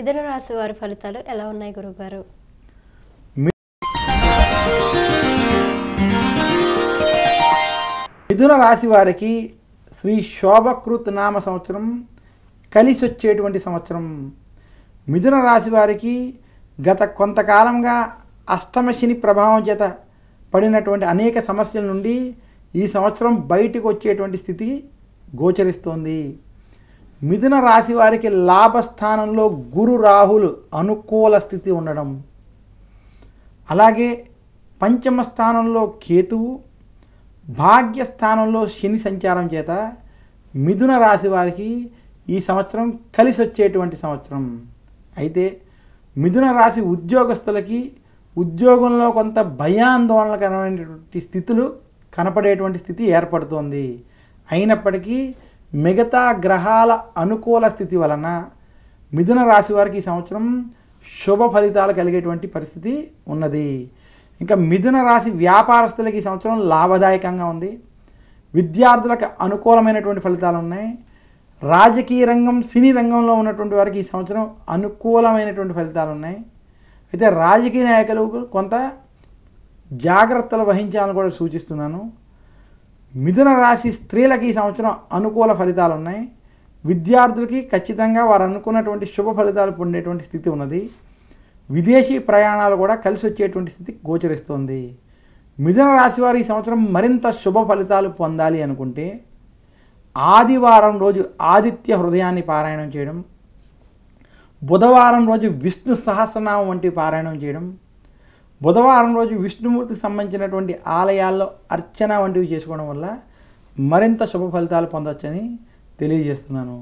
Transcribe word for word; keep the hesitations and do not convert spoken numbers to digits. మిథున రాశి వారి ఫలితాలు ఎలా ఉన్నాయి గురుగారు? మిథున రాశి వారికి శ్రీ శోభకృత్ నామ సంవత్సరం కలిసి వచ్చేటువంటి సంవత్సరం. మిథున రాశి వారికి గత కొంతకాలంగా అష్టమ శని ప్రభావం చేత పడినటువంటి అనేక సమస్యల నుండి ఈ సంవత్సరం బయటకు వచ్చేటువంటి స్థితి గోచరిస్తోంది. మిథున రాశి వారికి లాభస్థానంలో గురు రాహులు అనుకూల స్థితి ఉండడం, అలాగే పంచమ స్థానంలో కేతువు, భాగ్యస్థానంలో శని సంచారం చేత మిథున రాశి వారికి ఈ సంవత్సరం కలిసి వచ్చేటువంటి సంవత్సరం. అయితే మిథున రాశి ఉద్యోగస్తులకి ఉద్యోగంలో కొంత భయాందోళనకరమైనటువంటి స్థితులు కనపడేటువంటి స్థితి ఏర్పడుతోంది. అయినప్పటికీ మిగతా గ్రహాల అనుకూల స్థితి వలన మిథున రాశి వారికి ఈ సంవత్సరం శుభ ఫలితాలు కలిగేటువంటి పరిస్థితి ఉన్నది. ఇంకా మిథున రాశి వ్యాపారస్తులకి ఈ సంవత్సరం లాభదాయకంగా ఉంది. విద్యార్థులకు అనుకూలమైనటువంటి ఫలితాలు ఉన్నాయి. రాజకీయ రంగం, సినీ రంగంలో ఉన్నటువంటి వారికి ఈ సంవత్సరం అనుకూలమైనటువంటి ఫలితాలు ఉన్నాయి. అయితే రాజకీయ నాయకులు కొంత జాగ్రత్తలు వహించాలని కూడా సూచిస్తున్నాను. మిథున రాశి స్త్రీలకి ఈ సంవత్సరం అనుకూల ఫలితాలు ఉన్నాయి. విద్యార్థులకి ఖచ్చితంగా వారు అనుకున్నటువంటి శుభ ఫలితాలు పొందేటువంటి స్థితి ఉన్నది. విదేశీ ప్రయాణాలు కూడా కలిసి వచ్చేటువంటి స్థితి గోచరిస్తోంది. మిథున రాశి వారు ఈ సంవత్సరం మరింత శుభ ఫలితాలు పొందాలి అనుకుంటే ఆదివారం రోజు ఆదిత్య హృదయాన్ని పారాయణం చేయడం, బుధవారం రోజు విష్ణు సహస్రనామం వంటి పారాయణం చేయడం, బుధవారం రోజు విష్ణుమూర్తికి సంబంధించినటువంటి ఆలయాల్లో అర్చన వంటివి చేసుకోవడం వల్ల మరింత శుభ ఫలితాలు పొందవచ్చని తెలియజేస్తున్నాను.